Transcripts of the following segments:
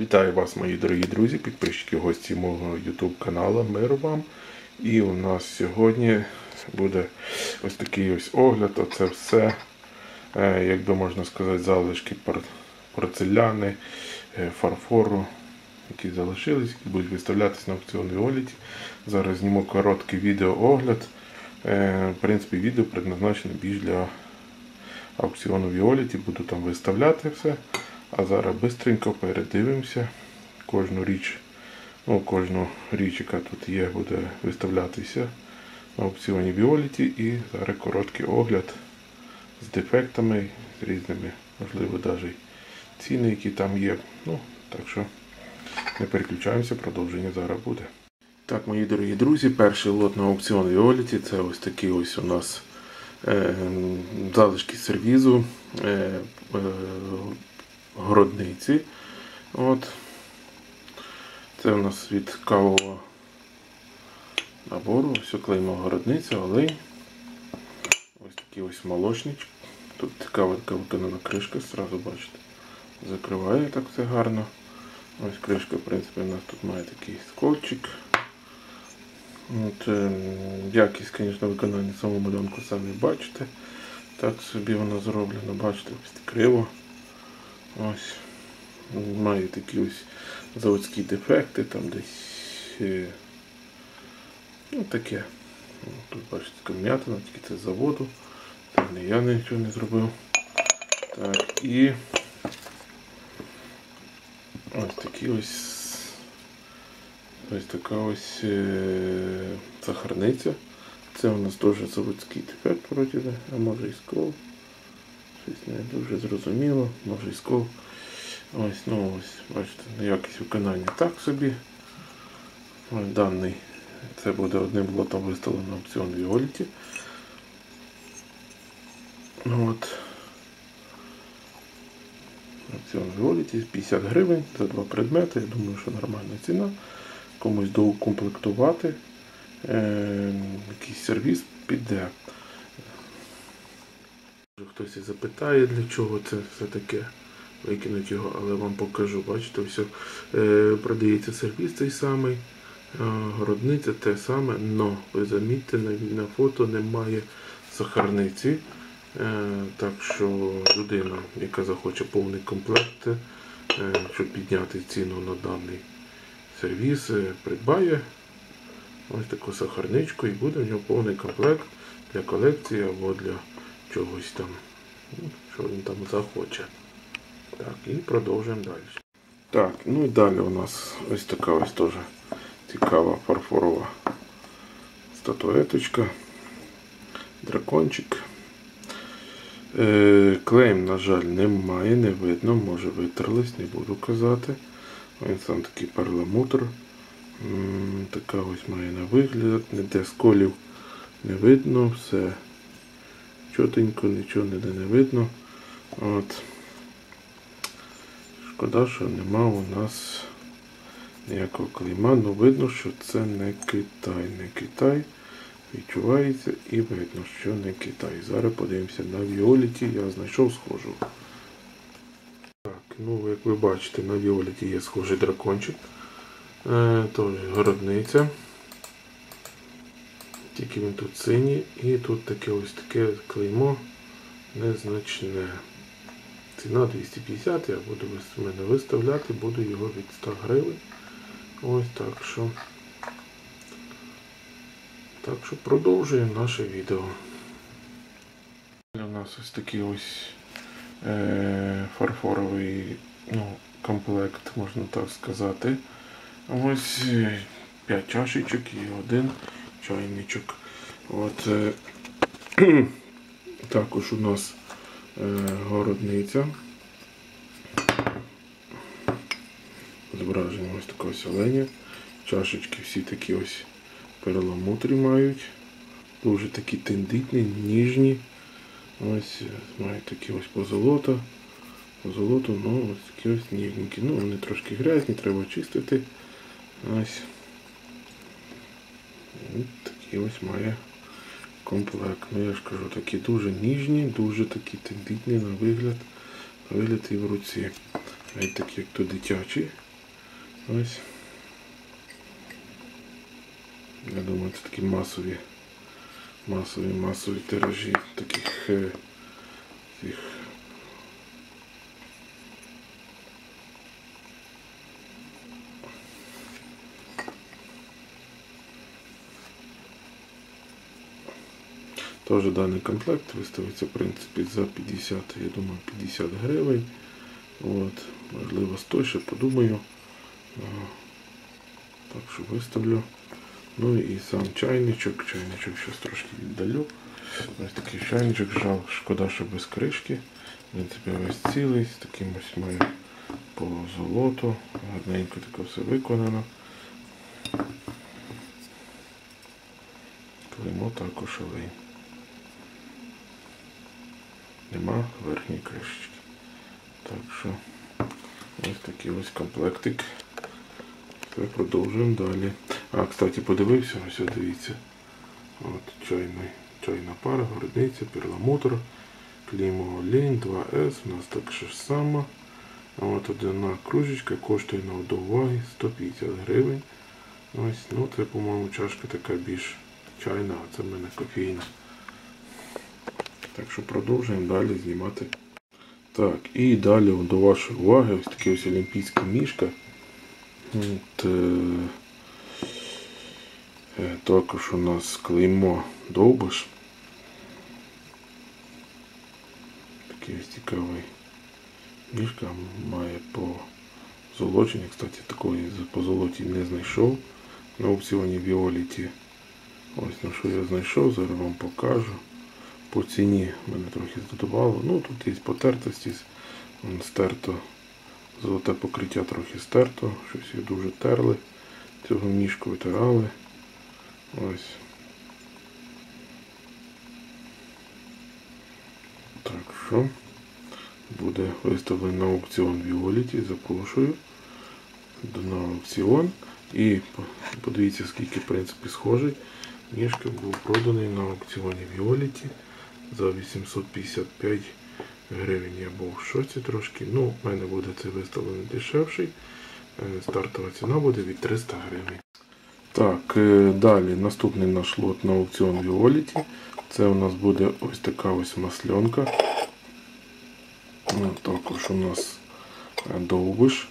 Вітаю вас, мої дорогі друзі, підписчики, гості мого YouTube каналу. Миру вам. І у нас сьогодні буде ось такий ось огляд. Оце все, як би можна сказати, залишки порцеляни, фарфору, які залишились, які будуть виставлятися на аукціон Violity. Зараз зніму короткий відеоогляд. В принципі, відео предназначено більш для аукціону Violity. Буду там виставляти все. А зараз швидко передивимося кожну річ, яка тут є, буде виставлятися на аукціоні Violity. І зараз короткий огляд з дефектами, з різними, можливо, навіть ціни, які там є. Ну, так що не переключаємося, продовження зараз буде. Так, мої дорогі друзі, перший лот на аукціон Violity — це ось такі ось у нас залишки сервізу Городниці. От. Це у нас від кавового набору. Все клеймо Городниця, олень. Ось такий ось молочничок. Тут цікавенька виконана кришка, зразу бачите. Закриває так все гарно. Ось кришка, в принципі, у нас тут має такий скольчик. От, якість, звісно, виконання самого малюнку самі бачите. Так собі воно зроблено, бачите, криво. Ось, має такі ось заводські дефекти, там десь, ну таке, тут бачите, кам'ятина, тільки це з заводу, там я нічого не зробив. Так, і ось такі ось така сахарниця, це у нас теж заводський дефект вроді, а може і скол. Щось не дуже зрозуміло, може і скол. Ось, ну ось, бачите, якість виконання так собі. Ось даний, це буде одним лотом виставлено на аукціон Violity. От. Аукціон Violity, 50 гривень за два предмети, я думаю, що нормальна ціна. Комусь доукомплектувати, якийсь сервіс піде. Хтось і запитає, для чого це все таке, викинуть його, але вам покажу. Бачите, все, продається сервіс цей самий, Городниця те саме, но ви замітьте, на фото немає сахарниці. Так що людина, яка захоче повний комплект, щоб підняти ціну на даний сервіс, придбає ось таку сахарничку і буде в нього повний комплект для колекції або для чогось там, що він там захоче. Так, і продовжуємо далі. Так, ну і далі у нас ось така ось теж цікава фарфорова статуеточка, дракончик. Клейм, на жаль, немає, не видно, може витерлись, не буду казати. Він сам такий перламутр, така ось має на вигляд, ніде сколів не видно, все чотенько, нічого ніде не видно. От. Шкода, що нема у нас ніякого клейма, але видно, що це не Китай. Не Китай, відчувається і видно, що не Китай. Зараз подивимося на Violity, я знайшов схожу. Так, ну як ви бачите, на Violity є схожий дракончик. Тож Городниця. Тільки він тут синій, і тут таке ось таке клеймо незначне. Ціна 250, я буду мене виставляти, буду його від 100 гривень. Ось так що. Так що продовжуємо наше відео. У нас ось такий ось фарфоровий, ну, комплект, можна так сказати. Ось 5 чашечок і один чайничок. От, також у нас Городниця. Зображення ось такого оленя. Чашечки всі такі ось перламутрі мають. Дуже такі тендітні, ніжні. Ось мають такі ось позолота. Позолоту, ну ось такі ось ніжненькі. Ну, вони трошки грязні, треба чистити. Ось. Такий ось має комплект. Ну, я ж кажу, такі дуже ніжні, дуже такі тендітні на вигляд і в руці. Навіть такі, як то дитячі. Ось. Я думаю, це такі масові тиражі таких цих. Тож даний комплект виставиться в принципі за 50, я думаю, 50 гривень. От, можливо, 100, ще подумаю. Так що виставлю. Ну і сам чайничок. Чайничок щось трошки віддалю. Ось такий чайничок, жаль, шкода, що без кришки. Він тебе весь цілий, з таким ось має позолото. Гарненько таке все виконано. Клеймо також олень. Нема верхньої кришечки. Так що ось такий ось комплектик. Продовжуємо далі. А, кстати, подивився, ось дивіться. От чайна пара, городниця, перламутр, клеймо олень, 2С, у нас так же само. А от одна кружечка коштує на одоваги 150 гривень. Ось, ну це, по-моєму, чашка така більш чайна, а це в мене кофейна. Так що продовжуємо далі знімати. Так, і далі до вашої уваги ось такий ось олімпійський мішка. От, також у нас клеймо Довбиш. Такий ось цікавий мішка, має позолочення. Кстати, такої позолоті не знайшов на аукціоні Violity. Ось на що я знайшов, зараз вам покажу. По ціні мене трохи здивувало. Ну тут є потертості, стерто, золоте покриття трохи стерто, щось їх дуже терли, цього мішку витирали. Ось. Так що, буде виставлено на аукціон Violity, запрошую на аукціон. І подивіться, скільки в принципі схожий. Мішка був проданий на аукціоні Violity. За 855 гривень я був в шоці трошки. Ну, в мене буде цей виставлений дешевший. Стартова ціна буде від 300 гривень. Так, далі наступний наш лот на аукціон Violity. Це у нас буде ось така ось масленка. Також у нас Довбиш.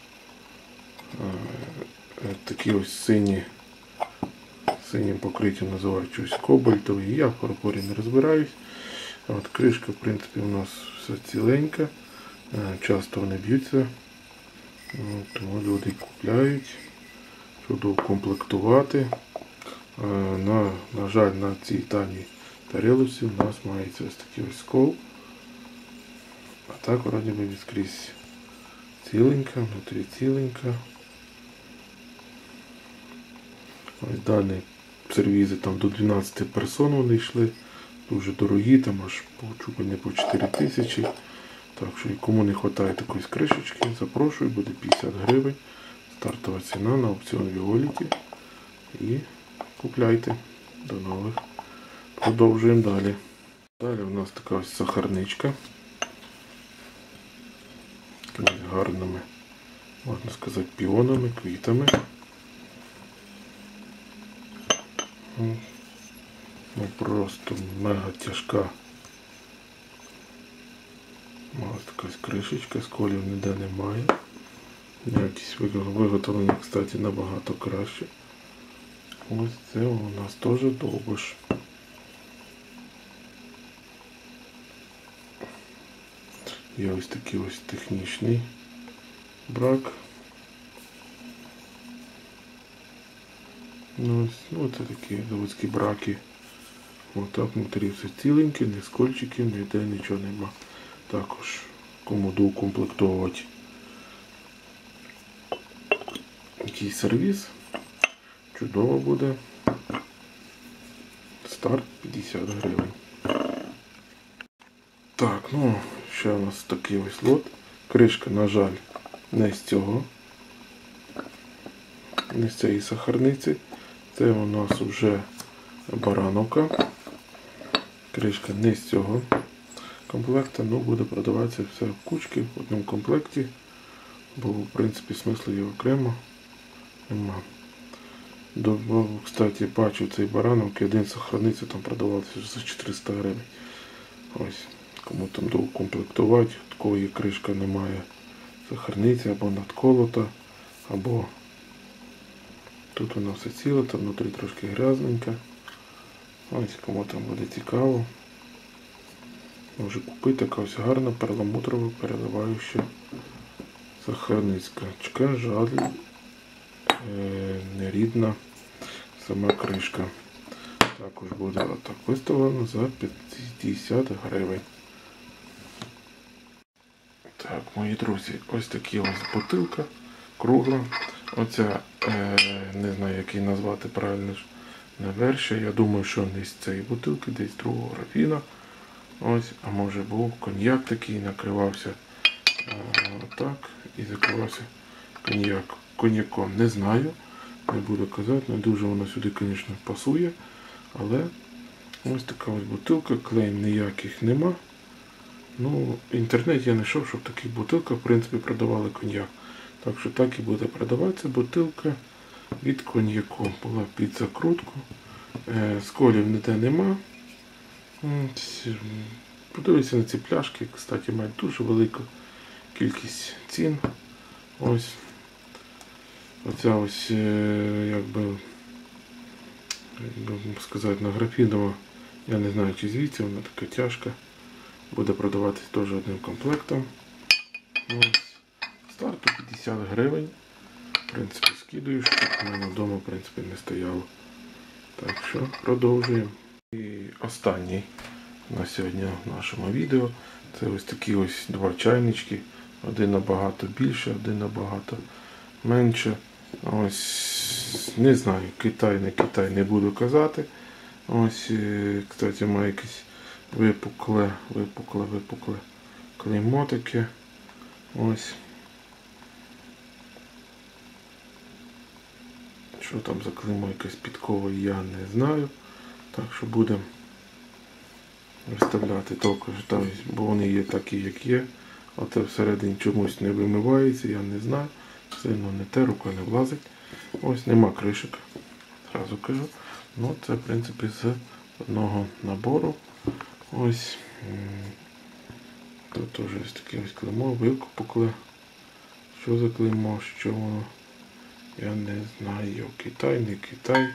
Такі ось синім покриттям називають щось кобальтовий. Я в фарфорі не розбираюсь. От кришка, в принципі, у нас все ціленька, часто вони б'ються, тому люди купляють, щоб укомплектувати. На жаль, на цій даній тарілці у нас мається ось такий ось скол. А так, вроді би, відскрізь ціленька, внутрі ціленька. Ось далі сервізи там до 12 персон вони йшли. Дуже дорогі, там аж чупання по 4000. Так що, кому не вистачає такої кришечки, запрошую, буде 50 гривень. Стартова ціна на аукціон Violity. І купляйте. До нових. Продовжуємо далі. Далі у нас така ось сахарничка. Такими гарними, можна сказати, піонами, квітами. Ну, просто мега тяжка. Ось така кришечка, сколів ніде немає. Якісь виготовлення, кстати, набагато краще. Ось це у нас теж Довбиш. Є ось такий ось технічний брак. Ну, ось, ну, це такі заводські браки. Ось так, внутрі все ціленьке, не скольчиків, ніде нічого нема. Також кому доукомплектовувати якийсь сервіс. Чудово буде. Старт 50 гривень. Так, ну, ще у нас такий ось лот. Кришка, на жаль, не з цього. Не з цієї сахарниці. Це у нас вже Баранівка. Кришка не з цього комплекту, але буде продаватися все в кучки в одному комплекті, бо в принципі смислу є окремо. Нема. Кстати, бачу цей Барановки, один сохраниться, там продавався за 400 гривень. Ось, кому там доукомплектувати, в кого є кришка, немає. Сахарниця або надколота, або тут вона все ціле, там внутрі трошки грязненька. Ось, кому там буде цікаво. Може купити, така ось гарна, перламутрова, переливаюча сахарницька. Чекає жаль, нерідна сама кришка. Також буде отак виставлено за 50 гривень. Так, мої друзі, ось така ось бутилка кругла. Оця, не знаю як її назвати правильно, не верша. Я думаю, що не з цієї бутилки, десь другого графіна. Ось, а може був коньяк такий, накривався отак і закривався коньяком. Не знаю, не буду казати, не дуже воно сюди, звісно, пасує. Але ось така ось бутилка, клейм ніяких нема. Ну, в інтернеті я не знайшов, щоб такі бутилки, в принципі, продавали коньяк. Так що так і буде продаватися бутилка від коньяку. Була під закрутку. Сколів ніде нема. Подивіться на ці пляшки, кстати, мають дуже велику кількість цін. Ось. Оця ось, як би сказати, на графінова, я не знаю чи звідси, вона така тяжка. Буде продаватися теж одним комплектом. Ось. Старту 50 гривень. В принципі, скидаю, щоб в мене вдома, в принципі, не стояло. Так що, продовжуємо. І останній на сьогодні в нашому відео. Це ось такі ось два чайнички. Один набагато більше, один набагато менше. Ось, не знаю, Китай, не буду казати. Ось, кстати, має якісь випукле клеймо таке. Ось. Що там за клеймо, якесь підкове, я не знаю. Так що будемо виставляти також, бо вони є такі, як є. Оце всередині чомусь не вимивається, я не знаю. Сильно не те, рука не влазить. Ось нема кришок, зразу кажу. Ну це в принципі з одного набору. Ось. Тут теж ось таке ось клеймо, викупокле. Що за клеймо, що воно? Я не знаю. Китай, не Китай.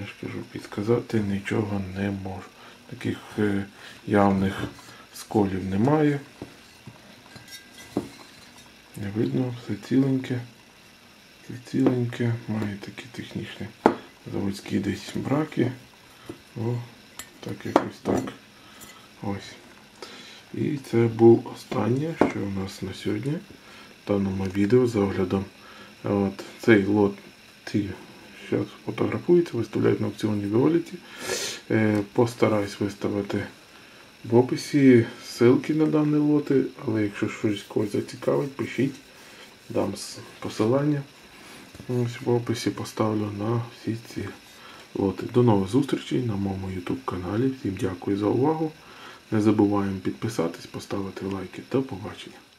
Я ж кажу, підказати нічого не можу. Таких явних сколів немає. Не видно, все ціленьке. Все ціленьке. Має такі технічні заводські десь браки. О, так якось так. Ось. І це був останнє, що у нас на сьогодні. В даному відео за оглядом. От цей лот, ці зараз фотографуються, виставляють на аукціоні Violity. Постараюсь виставити в описі ссылки на дані лоти, але якщо щось когось зацікавить, пишіть, дам посилання. Ось в описі поставлю на всі ці лоти. До нових зустрічей на моєму YouTube каналі. Всім дякую за увагу. Не забуваємо підписатись, поставити лайки. До побачення.